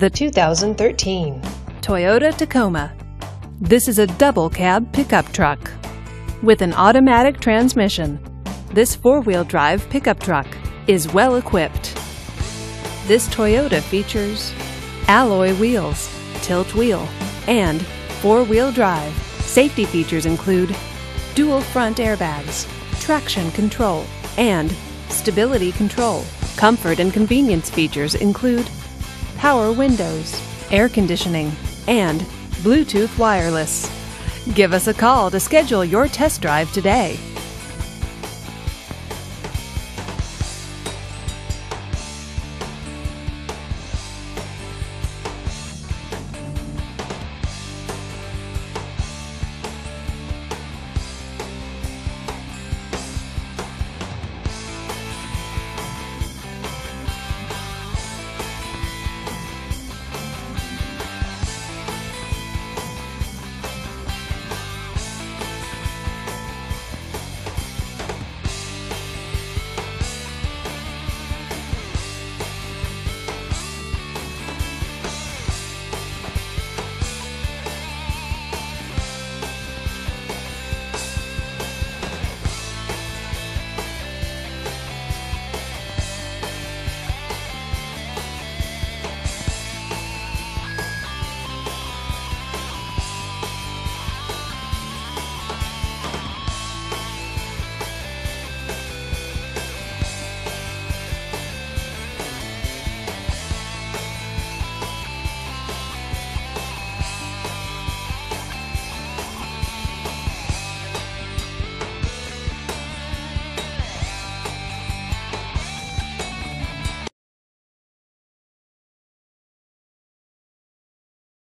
the 2013 Toyota Tacoma. This is a double cab pickup truck with an automatic transmission. This four-wheel drive pickup truck is well equipped. This Toyota features alloy wheels, tilt wheel, and four-wheel drive. Safety features include dual front airbags, traction control, and stability control. Comfort and convenience features include power windows, air conditioning, and Bluetooth wireless. Give us a call to schedule your test drive today.